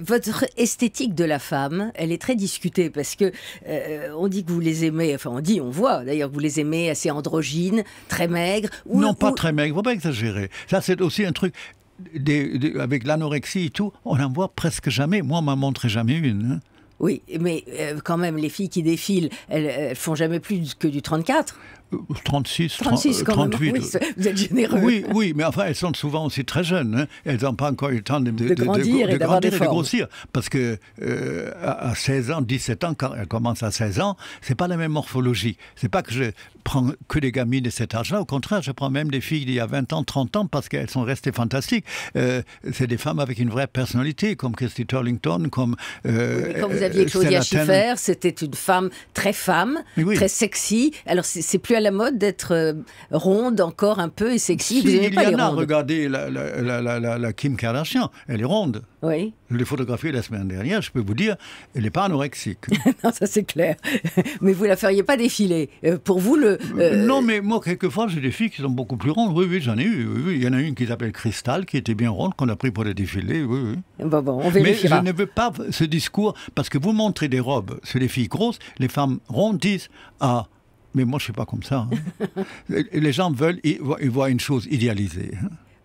Votre esthétique de la femme, elle est très discutée parce que on dit que vous les aimez, enfin on voit d'ailleurs que vous les aimez assez androgynes, très maigres. Pas très maigres, faut pas exagérer. Ça c'est aussi un truc, avec l'anorexie et tout, on n'en voit presque jamais. Moi, on m'en montrait jamais une. Hein. Oui, mais quand même, les filles qui défilent, elles ne font jamais plus que du 34. 36, 38. Oui, vous êtes généreux. Oui, oui, mais enfin, elles sont souvent aussi très jeunes. Hein. Elles n'ont pas encore eu le temps de grandir et de grossir. Parce que à 16 ans, 17 ans, quand elles commencent à 16 ans, c'est pas la même morphologie. C'est pas que je prends que des gamines de cet âge-là. Au contraire, je prends même des filles d'il y a 20 ans, 30 ans, parce qu'elles sont restées fantastiques. C'est des femmes avec une vraie personnalité, comme Christy Turlington, comme... oui, quand vous aviez Claudia Schiffer, c'était une femme très très sexy. Alors, c'est plus à la mode d'être ronde encore un peu et sexy. Si, regardez la Kim Kardashian, elle est ronde. Oui. Je l'ai photographiée la semaine dernière, je peux vous dire, elle n'est pas anorexique. Non, ça c'est clair. Mais vous ne la feriez pas défiler. Pour vous, le... Non, mais moi, quelquefois, j'ai des filles qui sont beaucoup plus rondes. Oui, oui, j'en ai eu. Oui, oui. Il y en a une qui s'appelle Cristal, qui était bien ronde, qu'on a pris pour le défilé. Oui, oui. Bon, bon, on vérifiera. Mais je ne veux pas ce discours, parce que vous montrez des robes, c'est les filles grosses, les femmes rondes disent, ah, mais moi, je ne suis pas comme ça. Hein. Les gens veulent, ils voient une chose idéalisée.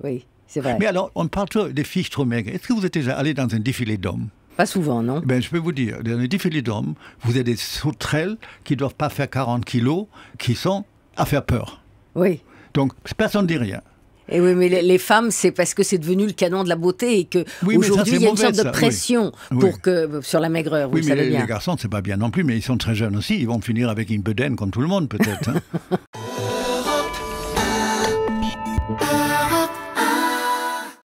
Oui, c'est vrai. Mais alors, on parle toujours des filles trop maigres. Est-ce que vous êtes déjà allé dans un défilé d'hommes? Pas souvent, non? Ben, je peux vous dire, dans un défilé d'hommes, vous avez des sauterelles qui ne doivent pas faire 40 kilos, qui sont à faire peur. Oui. Donc, personne ne dit rien. Et oui, mais les femmes, c'est parce que c'est devenu le canon de la beauté et que aujourd'hui il y a une sorte de pression pour que sur la maigreur. Oui, mais les garçons, c'est pas bien non plus, mais ils sont très jeunes aussi. Ils vont finir avec une bedaine comme tout le monde, peut-être. Hein.